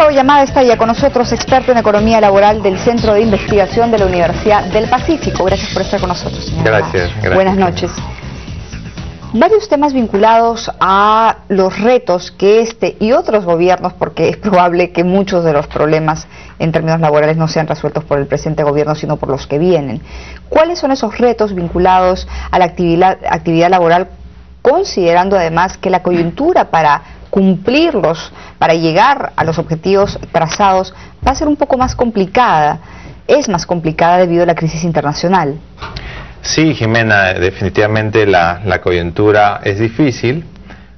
Gustavo Llamada está ya con nosotros, experto en economía laboral del Centro de Investigación de la Universidad del Pacífico. Gracias por estar con nosotros, señora. Gracias. Buenas noches. Varios temas vinculados a los retos que este y otros gobiernos, porque es probable que muchos de los problemas en términos laborales no sean resueltos por el presente gobierno, sino por los que vienen. ¿Cuáles son esos retos vinculados a la actividad laboral, considerando además que la coyuntura para cumplirlos, para llegar a los objetivos trazados, va a ser un poco más complicada? Es más complicada debido a la crisis internacional. Sí, Jimena, definitivamente la coyuntura es difícil.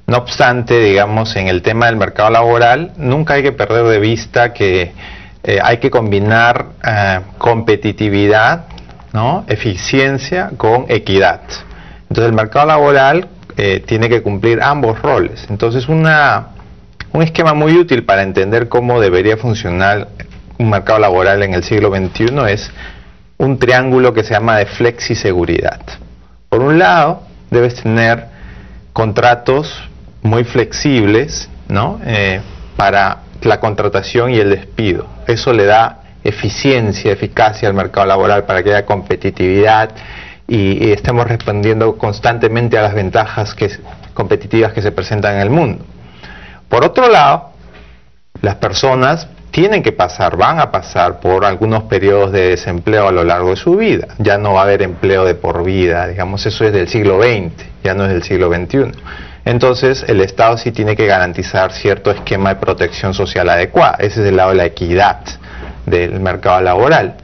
No obstante, digamos, en el tema del mercado laboral, nunca hay que perder de vista que hay que combinar competitividad, ¿no?, eficiencia con equidad. Entonces, el mercado laboral tiene que cumplir ambos roles. Entonces, un esquema muy útil para entender cómo debería funcionar un mercado laboral en el siglo XXI es un triángulo que se llama de flexiseguridad. Por un lado, debes tener contratos muy flexibles, ¿no?, para la contratación y el despido. Eso le da eficiencia, eficacia al mercado laboral para que haya competitividad y estemos respondiendo constantemente a las ventajas competitivas que se presentan en el mundo. Por otro lado, las personas tienen que pasar, van a pasar por algunos periodos de desempleo a lo largo de su vida. Ya no va a haber empleo de por vida, digamos, eso es del siglo XX, ya no es del siglo XXI. Entonces, el Estado sí tiene que garantizar cierto esquema de protección social adecuada. Ese es el lado de la equidad del mercado laboral.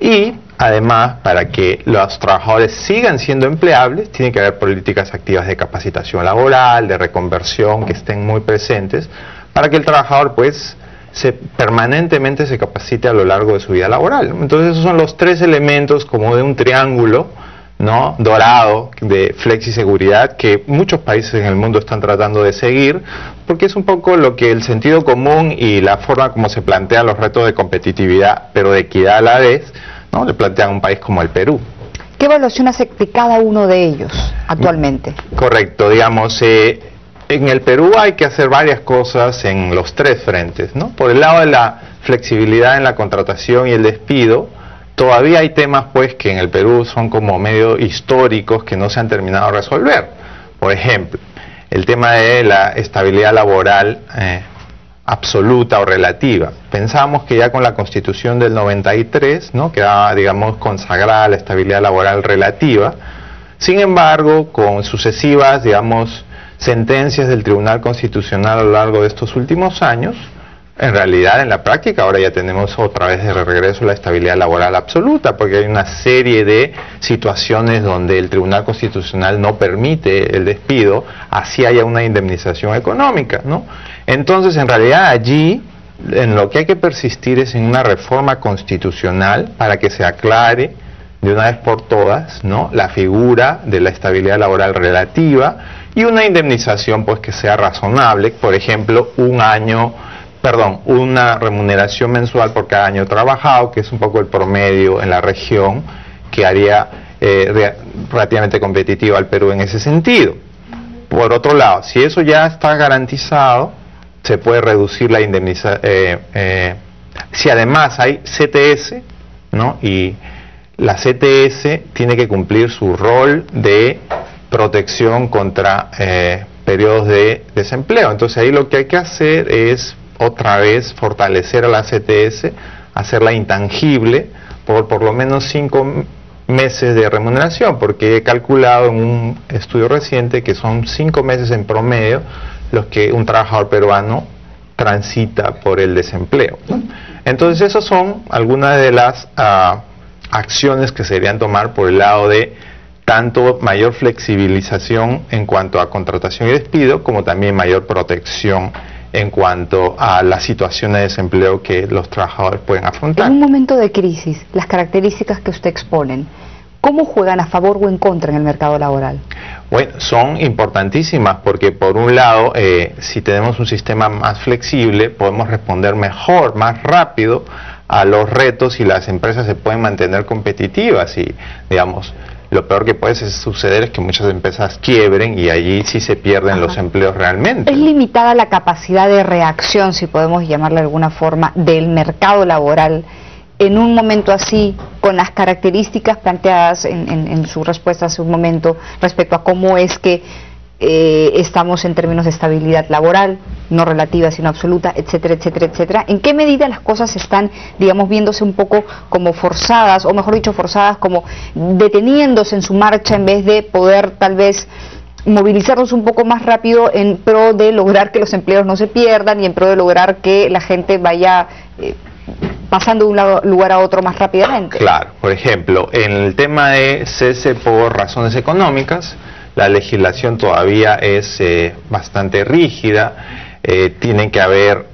Y, además, para que los trabajadores sigan siendo empleables, tiene que haber políticas activas de capacitación laboral, de reconversión, que estén muy presentes, para que el trabajador, pues, permanentemente se capacite a lo largo de su vida laboral. Entonces, esos son los tres elementos como de un triángulo, ¿no?, dorado de flexiseguridad que muchos países en el mundo están tratando de seguir, porque es un poco lo que el sentido común y la forma como se plantean los retos de competitividad, pero de equidad a la vez, ¿no?, le plantean a un país como el Perú. ¿Qué evaluación hace de cada uno de ellos actualmente? Correcto, digamos, en el Perú hay que hacer varias cosas en los tres frentes, ¿no? Por el lado de la flexibilidad en la contratación y el despido, todavía hay temas, pues, que en el Perú son como medio históricos que no se han terminado de resolver. Por ejemplo, el tema de la estabilidad laboral absoluta o relativa. Pensamos que ya con la Constitución del 93, ¿no?, quedaba, digamos, consagrada la estabilidad laboral relativa. Sin embargo, con sucesivas, digamos, sentencias del Tribunal Constitucional a lo largo de estos últimos años, en realidad, en la práctica, ahora ya tenemos otra vez de regreso la estabilidad laboral absoluta, porque hay una serie de situaciones donde el Tribunal Constitucional no permite el despido, así haya una indemnización económica, ¿no? Entonces, en realidad, allí, en lo que hay que persistir es en una reforma constitucional para que se aclare de una vez por todas, ¿no?, la figura de la estabilidad laboral relativa y una indemnización, pues, que sea razonable. Por ejemplo, una remuneración mensual por cada año trabajado, que es un poco el promedio en la región, que haría relativamente competitivo al Perú en ese sentido. Por otro lado, si eso ya está garantizado, se puede reducir la indemnización. Si además hay CTS, ¿no?, y la CTS tiene que cumplir su rol de protección contra periodos de desempleo. Entonces, ahí lo que hay que hacer es otra vez fortalecer a la CTS, hacerla intangible por lo menos 5 meses de remuneración, porque he calculado en un estudio reciente que son 5 meses en promedio los que un trabajador peruano transita por el desempleo, ¿no? Entonces, esas son algunas de las acciones que se deberían tomar por el lado de tanto mayor flexibilización en cuanto a contratación y despido, como también mayor protección en cuanto a las situaciones de desempleo que los trabajadores pueden afrontar. En un momento de crisis, las características que usted exponen, ¿cómo juegan a favor o en contra en el mercado laboral? Bueno, son importantísimas porque, por un lado, si tenemos un sistema más flexible, podemos responder mejor, más rápido a los retos y las empresas se pueden mantener competitivas y, digamos, lo peor que puede suceder es que muchas empresas quiebren y allí sí se pierden los empleos realmente. Es limitada la capacidad de reacción, si podemos llamarla de alguna forma, del mercado laboral en un momento así, con las características planteadas en su respuesta hace un momento respecto a cómo es que estamos en términos de estabilidad laboral, no relativa sino absoluta, etcétera, etcétera, etcétera. ¿En qué medida las cosas están, digamos, viéndose un poco como forzadas, o mejor dicho forzadas, como deteniéndose en su marcha en vez de poder tal vez movilizarnos un poco más rápido en pro de lograr que los empleos no se pierdan y en pro de lograr que la gente vaya pasando de un lugar a otro más rápidamente? Claro, por ejemplo, en el tema de cese por razones económicas, la legislación todavía es bastante rígida, tiene que haber,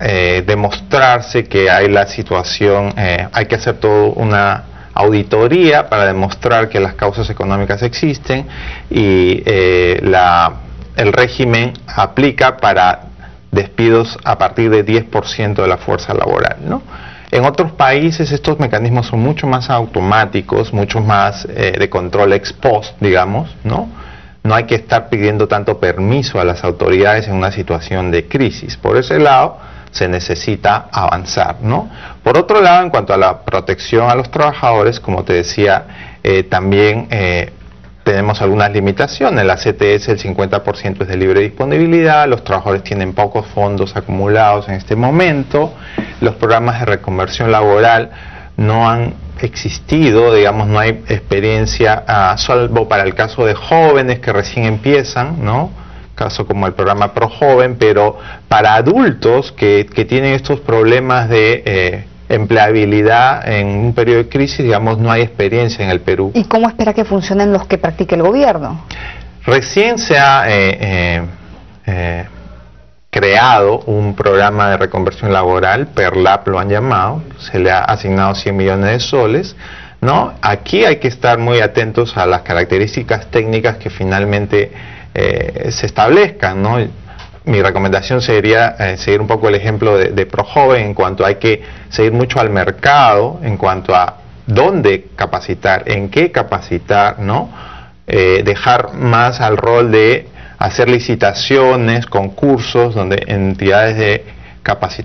demostrarse que hay la situación, hay que hacer toda una auditoría para demostrar que las causas económicas existen y el régimen aplica para despidos a partir de 10% de la fuerza laboral, ¿no? En otros países estos mecanismos son mucho más automáticos, mucho más de control ex post, digamos, ¿no? No hay que estar pidiendo tanto permiso a las autoridades en una situación de crisis. Por ese lado, se necesita avanzar, ¿no? Por otro lado, en cuanto a la protección a los trabajadores, como te decía, también tenemos algunas limitaciones. La CTS, el 50% es de libre disponibilidad, los trabajadores tienen pocos fondos acumulados en este momento, los programas de reconversión laboral no han existido, digamos, no hay experiencia, salvo para el caso de jóvenes que recién empiezan, ¿no? Caso como el programa ProJoven, pero para adultos que tienen estos problemas de empleabilidad en un periodo de crisis, digamos, no hay experiencia en el Perú. ¿Y cómo espera que funcionen los que practique el gobierno? Recién se ha creado un programa de reconversión laboral, Perlap lo han llamado, se le ha asignado 100 millones de soles, ¿no? Aquí hay que estar muy atentos a las características técnicas que finalmente se establezcan, ¿no? Mi recomendación sería seguir un poco el ejemplo de ProJoven, en cuanto hay que seguir mucho al mercado, en cuanto a dónde capacitar, en qué capacitar, ¿no? Dejar más al rol de hacer licitaciones, concursos, donde entidades de capacitación